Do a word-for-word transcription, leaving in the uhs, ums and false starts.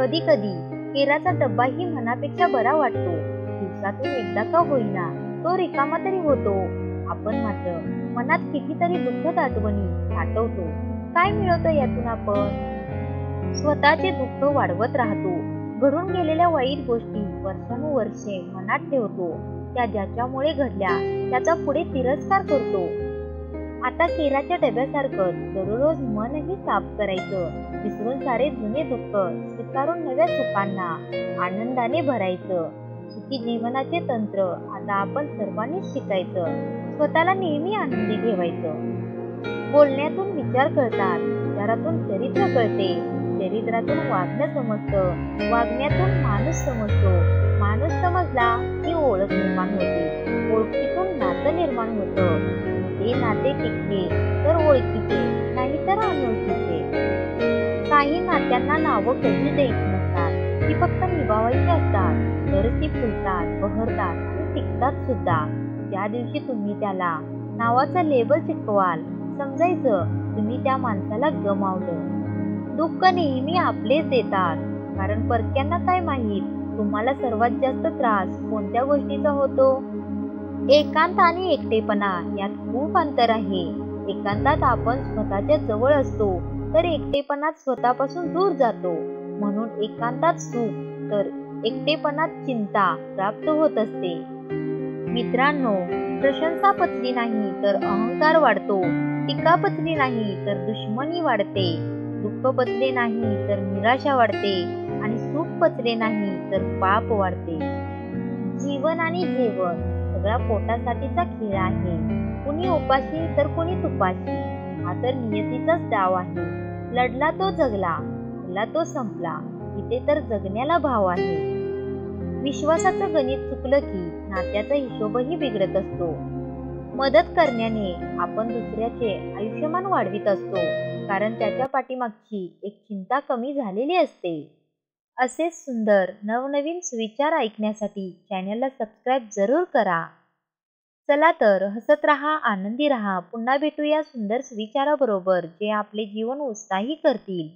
कधी कधी केराचा डब्बाही मनापेक्षा बरा वाटतो. दिवसातून एकदा का होईना तो रिकामा तरी होतो. आपण मात्र मनात कितीतरी दुःखद आठवणी साठवतो. काय मिळतं यातून? आपण स्वतःचे दुःख वाढवत राहतो. घडून गेलेल्या वाईट गोष्टी वर्षानुवर्षे मनात ठेवतो. त्या ज्याच्यामुळे घडल्या त्याचा पुढे तिरस्कार करतो. आता केराच्या डब्यासारखं दररोज मनही साफ करायचं. विसरून सारे जुने दुःख स्वीकारून नव्या सुखांना आनंदाने भरायचं. सुखी जीवनाचे तंत्र आता आपण सर्वांनी शिकायचं. स्वतःला नेहमी आनंदी ठेवायचं. बोलण्यातून विचार कळतात. विचारातून चरित्र कळते. चरित्रातून वागणं समजतं. वागण्यातून माणूस समजतो. माणूस समजला की ओळख निर्माण होते. ओळखीतून नातं निर्माण होतं. ते नाते टिकले तर ओळखीचे, नाहीतर अनोळखीचे. काही नात्यांना नावं कधी द्यायची नसतात. ती फक्त निभावायची असतात. तर ती फुलतात, बहरतात आणि टिकतात सुद्धा. ज्या दिवशी तुम्ही त्याला नावाचं लेबल चिटकवाल, समजायचं तुम्ही त्या माणसाला गमावलं. दुःख नेहमी आपलेच देतात. कारण परक्यांना काय माहीत तुम्हाला सर्वात जास्त त्रास कोणत्या गोष्टीचा होतो. एकांत आणि एकटेपणा यात खूप अंतर आहे. एकांतात आपण स्वतःच्या जवळ असतो, तर एकटेपणात स्वतःपासून दूर जातो. म्हणून एकांतात सुख तर एकटेपणात चिंता प्राप्त होत असते. मित्रांनो, प्रशंसा पचली नाही तर अहंकार वाढतो. टीका पचली नाही तर दुश्मनी वाढते. दुःख पचले नाही तर निराशा वाढते. आणि सुख पचले नाही तर पाप वाढते. जीवन आणि जेवण सगळा पोटासाठीचा खेळ आहे. कुणी उपाशी तर कुणी तुपाशी. हा तर नियतीचाच डाव आहे. लढला तो जगला, हल्ला तो संपला. इथे तर जगण्याला भाव आहे. विश्वासाचं गणित चुकलं की नात्याचा हिशोबही बिघडत असतो. मदत करण्याने आपण दुसऱ्याचे आयुष्यमान वाढवित असतो. कारण त्याच्या पाठीमागची एक चिंता कमी झालेली असते. असे सुंदर नवनवीन सुविचार ऐकण्यासाठी चॅनलला सबस्क्राईब जरूर करा. चला तर हसत राहा, आनंदी राहा. पुन्हा भेटूया सुंदर सुविचाराबरोबर, जे आपले जीवन उत्साही करतील.